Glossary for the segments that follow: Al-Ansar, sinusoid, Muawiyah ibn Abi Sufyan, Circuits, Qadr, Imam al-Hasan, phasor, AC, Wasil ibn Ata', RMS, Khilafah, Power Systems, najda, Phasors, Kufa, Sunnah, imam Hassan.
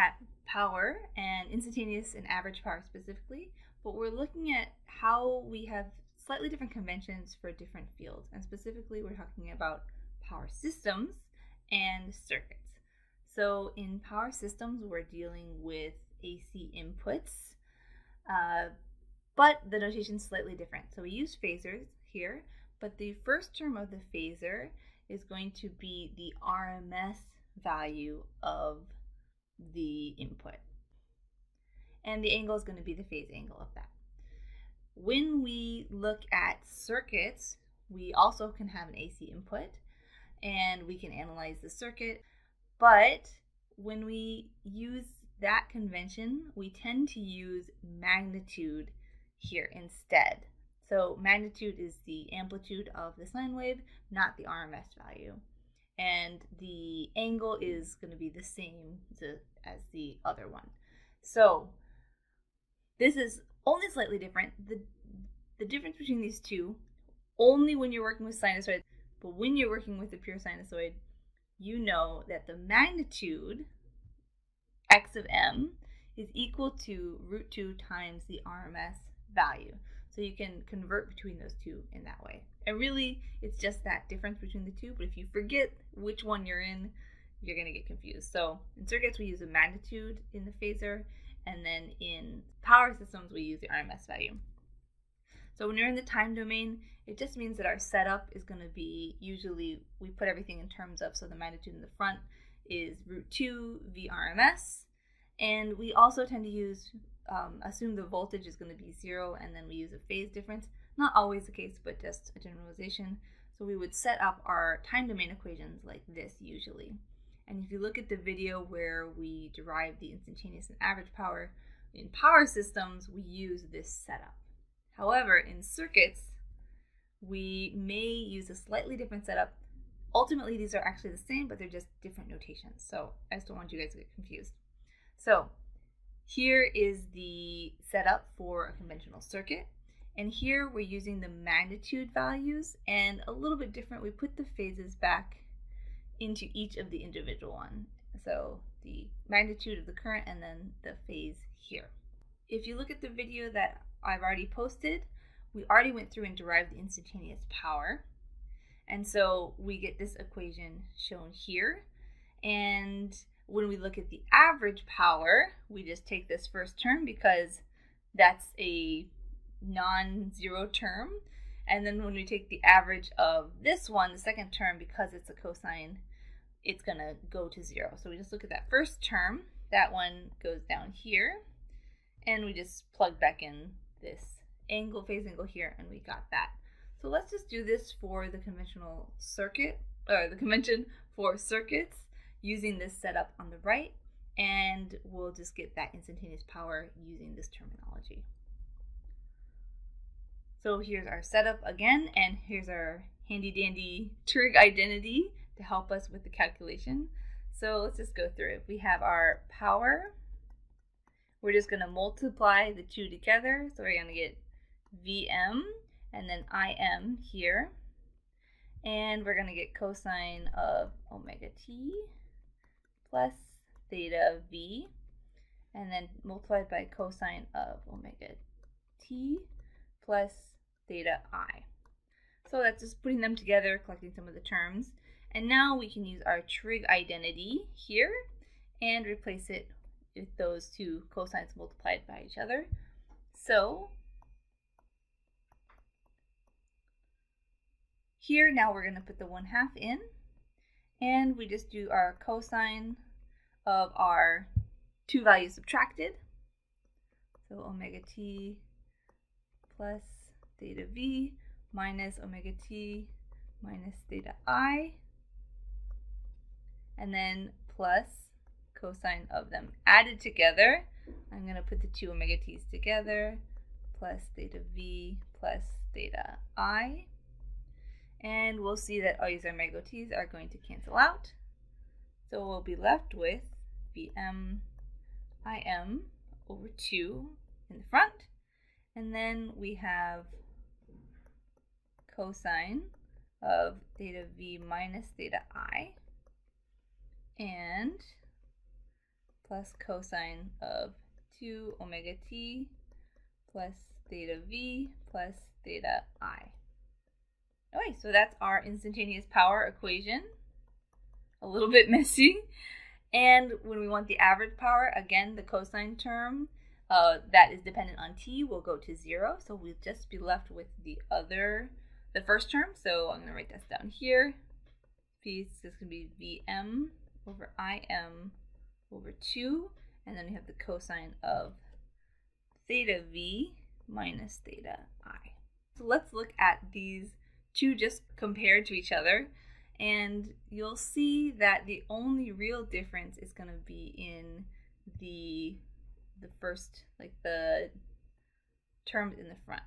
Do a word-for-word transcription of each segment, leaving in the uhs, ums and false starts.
at power and instantaneous and average power specifically, but we're looking at how we have slightly different conventions for different fields, and specifically we're talking about power systems and circuits. So in power systems, we're dealing with A C inputs, uh, but the notation's slightly different. So we use phasors here, but the first term of the phasor is going to be the R M S value of the input, and the angle is going to be the phase angle of that. When we look at circuits, we also can have an A C input and we can analyze the circuit, but when we use that convention, we tend to use magnitude here instead. So magnitude is the amplitude of the sine wave, not the R M S value. And the angle is going to be the same to, as the other one. So this is only slightly different. The, the difference between these two, only when you're working with sinusoids, but when you're working with a pure sinusoid, you know that the magnitude, x of m, is equal to root two times the R M S value. So you can convert between those two in that way. And really, it's just that difference between the two, but if you forget which one you're in, you're going to get confused. So in circuits, we use a magnitude in the phasor, and then in power systems, we use the R M S value. So when you're in the time domain, it just means that our setup is going to be, usually we put everything in terms of, so the magnitude in the front is root two V R M S, and we also tend to use, um, assume the voltage is going to be zero, and then we use a phase difference. Not always the case, but just a generalization. So we would set up our time domain equations like this usually. And if you look at the video where we derive the instantaneous and average power, in power systems, we use this setup. However, in circuits, we may use a slightly different setup. Ultimately, these are actually the same, but they're just different notations. So I just don't want you guys to get confused. So here is the setup for a conventional circuit. And here we're using the magnitude values, and a little bit different, we put the phases back into each of the individual one. So the magnitude of the current and then the phase here. If you look at the video that I've already posted, we already went through and derived the instantaneous power. And so we get this equation shown here. And when we look at the average power, we just take this first term because that's a non-zero term, and then when we take the average of this one, the second term, because it's a cosine, it's gonna go to zero. So we just look at that first term, that one goes down here, and we just plug back in this angle, phase angle here, and we got that. So let's just do this for the conventional circuit, or the convention for circuits, using this setup on the right, and we'll just get that instantaneous power using this terminology. So here's our setup again, and here's our handy dandy trig identity to help us with the calculation. So let's just go through it. We have our power. We're just gonna multiply the two together. So we're gonna get V M and then I M here. And we're gonna get cosine of omega t plus theta V, and then multiplied by cosine of omega t plus theta I. So that's just putting them together, collecting some of the terms. And now we can use our trig identity here and replace it with those two cosines multiplied by each other. So here now we're going to put the one half in, and we just do our cosine of our two values subtracted. So omega t plus theta v minus omega t minus theta I, and then plus cosine of them added together. I'm going to put the two omega t's together, plus theta v plus theta I, and we'll see that all these omega t's are going to cancel out. So we'll be left with Vm Im over two in the front, and then we have cosine of theta v minus theta I, and plus cosine of two omega t plus theta v plus theta I. Okay, so that's our instantaneous power equation. A little bit messy. And when we want the average power, again, the cosine term uh, that is dependent on t will go to zero. So we'll just be left with the other, the first term. So I'm going to write this down here. P is going to be Vm over Im over two. And then we have the cosine of theta v minus theta I. So let's look at these two just compared to each other. And you'll see that the only real difference is going to be in the the first, like the terms in the front.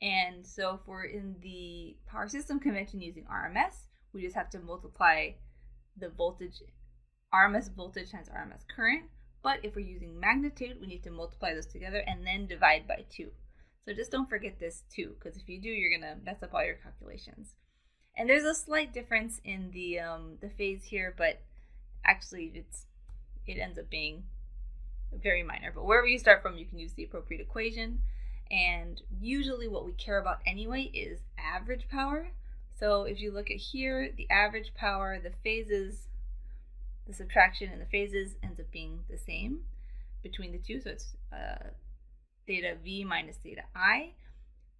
And so if we're in the power system convention using R M S, we just have to multiply the voltage, R M S voltage times R M S current. But if we're using magnitude, we need to multiply those together and then divide by two. So just don't forget this too, because if you do, you're going to mess up all your calculations. And there's a slight difference in the um, the phase here, but actually it's it ends up being very minor. But wherever you start from, you can use the appropriate equation. And usually what we care about anyway is average power. So if you look at here, the average power, the phases, the subtraction in the phases ends up being the same between the two. So it's uh, theta v minus theta I.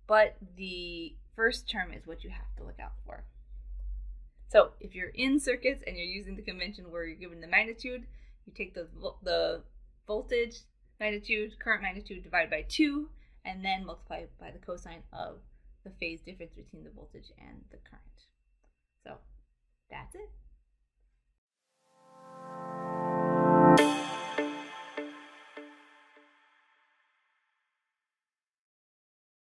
But the first term is what you have to look out for. So if you're in circuits and you're using the convention where you're given the magnitude, you take the, the voltage magnitude, current magnitude, divided by two, and then multiply by the cosine of the phase difference between the voltage and the current. So that's it.